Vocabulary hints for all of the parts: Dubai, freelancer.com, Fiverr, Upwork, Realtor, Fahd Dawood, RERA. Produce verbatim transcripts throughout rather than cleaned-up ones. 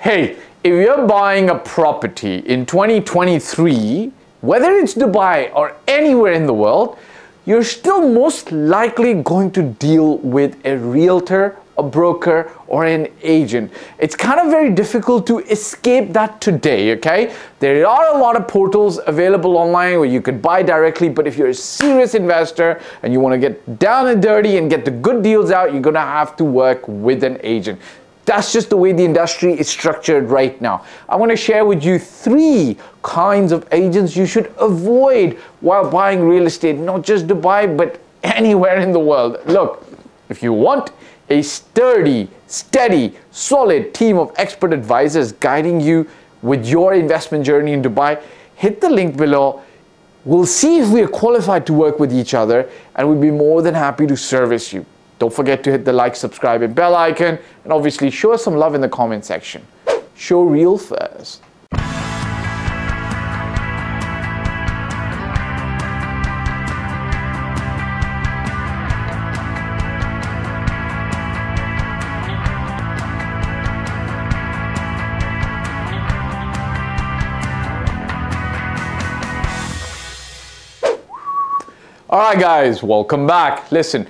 hey, if you're buying a property in twenty twenty-three, whether it's Dubai or anywhere in the world, you're still most likely going to deal with a realtor, a broker, or an agent. It's kind of very difficult to escape that today, okay? There are a lot of portals available online where you could buy directly, but if you're a serious investor and you want to get down and dirty and get the good deals out, you're going to have to work with an agent. That's just the way the industry is structured right now. I want to share with you three kinds of agents you should avoid while buying real estate, not just Dubai, but anywhere in the world. Look, if you want a sturdy, steady, solid team of expert advisors guiding you with your investment journey in Dubai, hit the link below. We'll see if we are qualified to work with each other, and we'll be more than happy to service you. Don't forget to hit the like, subscribe, and bell icon, and obviously show us some love in the comment section. Show real first. All right, guys, welcome back. Listen.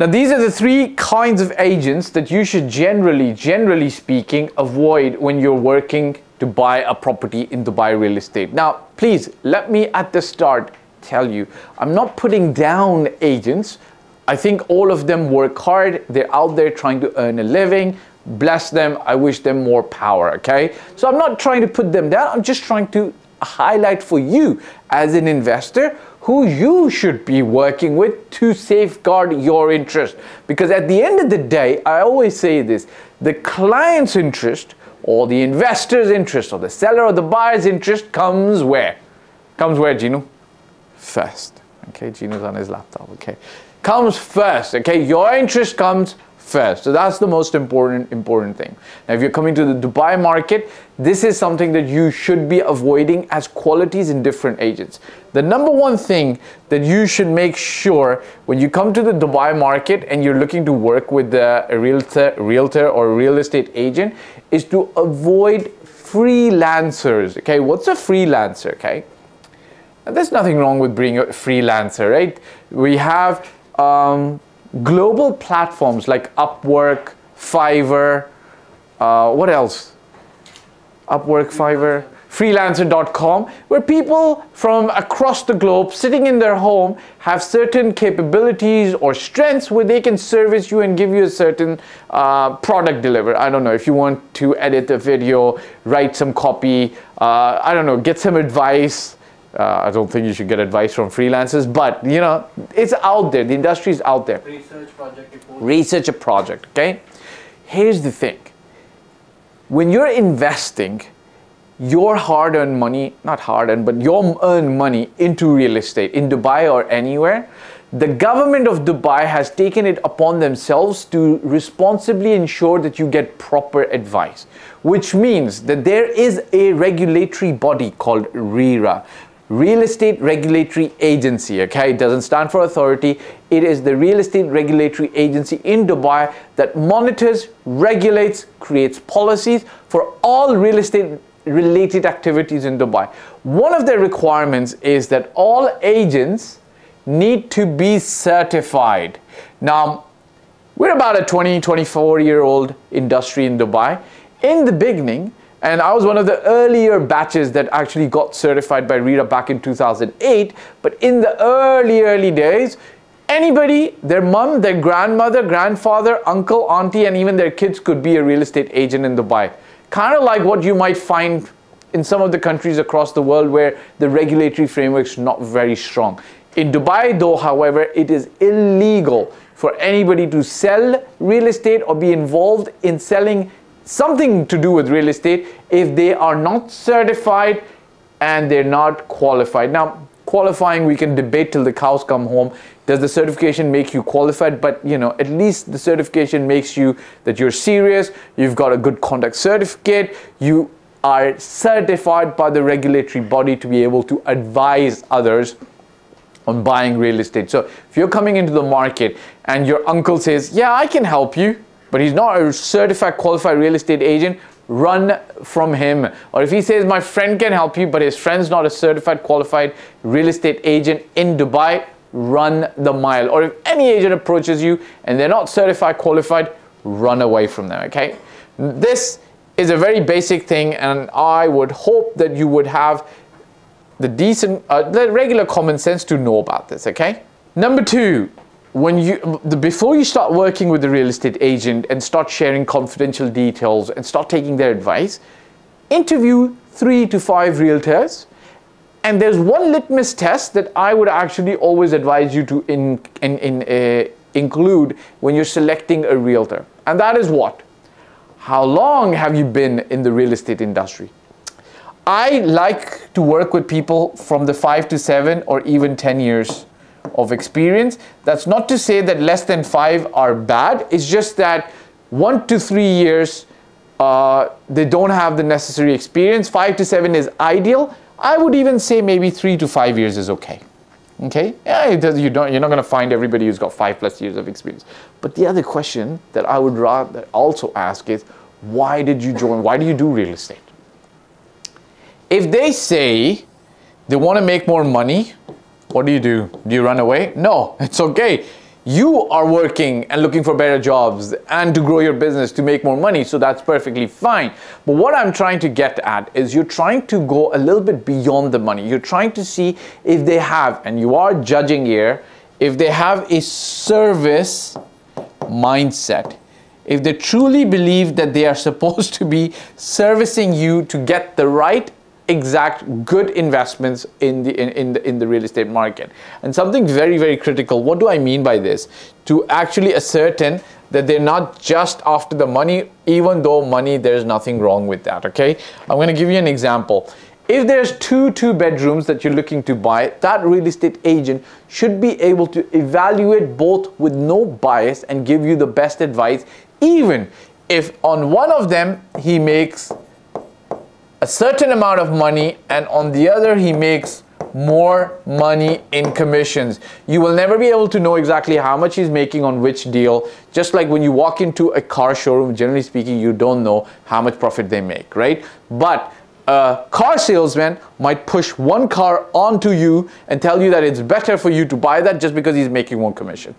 Now, these are the three kinds of agents that you should generally, generally speaking, avoid when you're working to buy a property in Dubai real estate. Now, please let me at the start tell you, I'm not putting down agents. I think all of them work hard. They're out there trying to earn a living. Bless them. I wish them more power, okay? So I'm not trying to put them down. I'm just trying to highlight for you as an investor who you should be working with to safeguard your interest. Because at the end of the day, I always say this, the client's interest or the investor's interest or the seller or the buyer's interest comes where? Comes where, Gino? First. Okay, Gino's on his laptop, okay. Comes first, okay? Your interest comes first. So that's the most important, important thing. Now, if you're coming to the Dubai market, this is something that you should be avoiding as qualities in different agents. The number one thing that you should make sure when you come to the Dubai market and you're looking to work with a realtor, realtor or real estate agent is to avoid freelancers, okay? What's a freelancer, okay? Now, there's nothing wrong with being a freelancer, right? We have um, global platforms like Upwork, Fiverr, uh, what else? Upwork, Fiverr, freelancer dot com, where people from across the globe sitting in their home have certain capabilities or strengths where they can service you and give you a certain uh, product delivered. I don't know, if you want to edit a video, write some copy, uh, I don't know, get some advice. Uh, I don't think you should get advice from freelancers, but you know, it's out there. The industry is out there. Research project report. Research a project, okay? Here's the thing. When you're investing your hard-earned money, not hard-earned, but your earned money into real estate in Dubai or anywhere, the government of Dubai has taken it upon themselves to responsibly ensure that you get proper advice, which means that there is a regulatory body called RERA. Real Estate Regulatory Agency, okay? It doesn't stand for authority. It is the Real Estate Regulatory Agency in Dubai that monitors, regulates, creates policies for all real estate related activities in Dubai. One of their requirements is that all agents need to be certified. Now, we're about a twenty, twenty-four year old industry in Dubai. In the beginning, and I was one of the earlier batches that actually got certified by RERA back in two thousand eight. But in the early, early days, anybody, their mom, their grandmother, grandfather, uncle, auntie, and even their kids could be a real estate agent in Dubai. Kind of like what you might find in some of the countries across the world where the regulatory framework's not very strong. In Dubai, though, however, it is illegal for anybody to sell real estate or be involved in selling something to do with real estate if they are not certified and they're not qualified. Now, qualifying, we can debate till the cows come home. Does the certification make you qualified? But you know, at least the certification makes you that you're serious, you've got a good conduct certificate, you are certified by the regulatory body to be able to advise others on buying real estate. So if you're coming into the market and your uncle says, yeah, I can help you, but he's not a certified, qualified real estate agent, run from him. Or if he says my friend can help you, but his friend's not a certified qualified real estate agent in Dubai, run the mile. Or if any agent approaches you and they're not certified qualified, run away from them, okay? This is a very basic thing, and I would hope that you would have the decent, uh, the regular common sense to know about this, okay? Number two, when you, the, before you start working with the real estate agent and start sharing confidential details and start taking their advice, interview three to five realtors. And there's one litmus test that I would actually always advise you to in, in, in, uh, include when you're selecting a realtor. And that is what? How long have you been in the real estate industry? I like to work with people from the five to seven or even ten years of experience. That's not to say that less than five are bad. It's just that one to three years, uh, they don't have the necessary experience. Five to seven is ideal. I would even say maybe three to five years is okay. Okay, yeah, it does, you don't, you're not going to find everybody who's got five plus years of experience. But the other question that I would rather also ask is, why did you join? Why do you do real estate? If they say they want to make more money, what do you do? Do you run away? No, it's okay. You are working and looking for better jobs and to grow your business, to make more money, so that's perfectly fine. But what I'm trying to get at is you're trying to go a little bit beyond the money. You're trying to see if they have, and you are judging here, if they have a service mindset. If they truly believe that they are supposed to be servicing you to get the right exact good investments in the in, in the in the real estate market. And something very very critical, what do I mean by this? To actually ascertain that they're not just after the money, even though money, there's nothing wrong with that, okay? I'm going to give you an example. If there's two two bedrooms that you're looking to buy, that real estate agent should be able to evaluate both with no bias and give you the best advice, even if on one of them he makes a certain amount of money and on the other he makes more money in commissions. You will never be able to know exactly how much he's making on which deal. Just like when you walk into a car showroom, generally speaking, you don't know how much profit they make, right? But a car salesman might push one car onto you and tell you that it's better for you to buy that just because he's making more commission,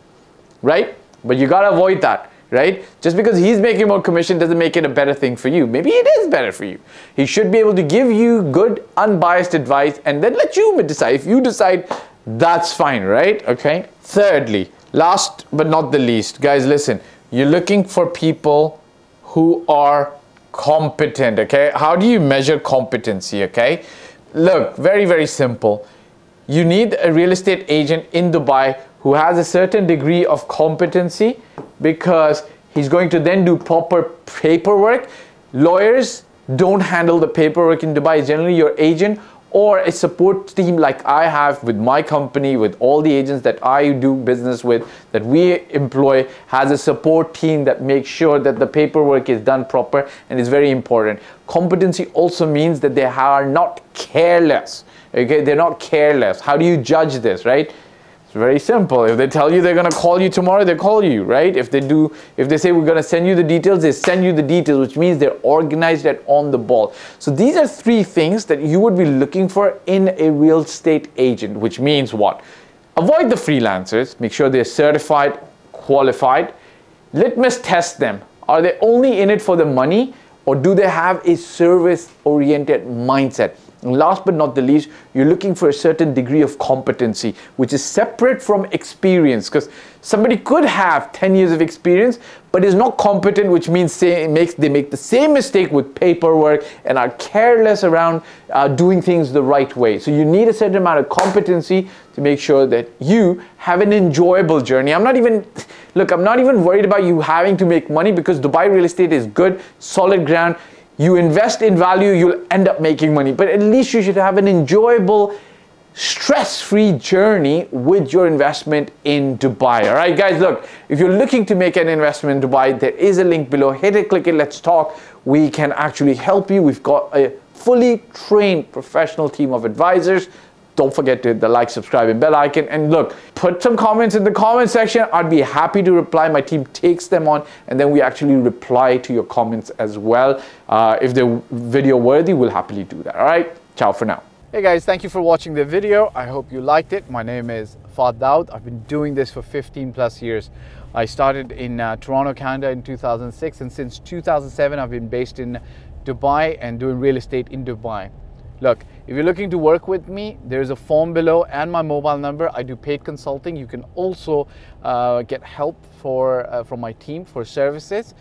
right? But you gotta avoid that. Right? Just because he's making more commission doesn't make it a better thing for you. Maybe it is better for you. He should be able to give you good, unbiased advice and then let you decide. If you decide, that's fine, right? Okay. Thirdly, last but not the least, guys, listen, you're looking for people who are competent, okay? How do you measure competency, okay? Look, very, very simple. You need a real estate agent in Dubai who has a certain degree of competency, because he's going to then do proper paperwork. Lawyers don't handle the paperwork in Dubai. Generally, your agent or a support team like I have with my company, with all the agents that I do business with, that we employ, has a support team that makes sure that the paperwork is done proper, and it's very important. Competency also means that they are not careless. Okay, they're not careless. How do you judge this, right? Very simple. If they tell you they're going to call you tomorrow, they call you, right? If they do, if they say we're going to send you the details, they send you the details, which means they're organized and on the ball. So these are three things that you would be looking for in a real estate agent, which means what? Avoid the freelancers. Make sure they're certified, qualified. Litmus test them. Are they only in it for the money, or do they have a service-oriented mindset? And last but not the least, you're looking for a certain degree of competency, which is separate from experience, because somebody could have ten years of experience but is not competent, which means say, it makes, they make the same mistake with paperwork and are careless around uh, doing things the right way. So you need a certain amount of competency to make sure that you have an enjoyable journey. I'm not even, look, I'm not even worried about you having to make money, because Dubai real estate is good, solid ground. You invest in value, you'll end up making money, but at least you should have an enjoyable, stress-free journey with your investment in Dubai. All right, guys, look, if you're looking to make an investment in Dubai, there is a link below. Hit it, click it, let's talk. We can actually help you. We've got a fully trained professional team of advisors. Don't forget to hit the like, subscribe, and bell icon. And look, put some comments in the comment section. I'd be happy to reply. My team takes them on, and then we actually reply to your comments as well. Uh, if they're video worthy, we'll happily do that. All right, ciao for now. Hey guys, thank you for watching the video. I hope you liked it. My name is Fahd Dawood. I've been doing this for fifteen plus years. I started in uh, Toronto, Canada in two thousand six, and since two thousand seven, I've been based in Dubai and doing real estate in Dubai. Look, if you're looking to work with me, there's a form below and my mobile number. I do paid consulting. You can also uh, get help for, uh, from my team for services.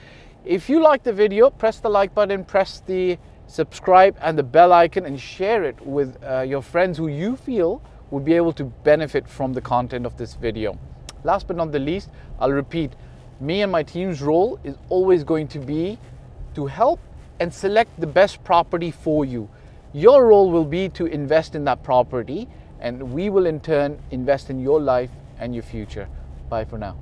If you like the video, press the like button, press the subscribe and the bell icon, and share it with uh, your friends who you feel would be able to benefit from the content of this video. Last but not the least, I'll repeat, me and my team's role is always going to be to help and select the best property for you. Your role will be to invest in that property, and we will in turn invest in your life and your future. Bye for now.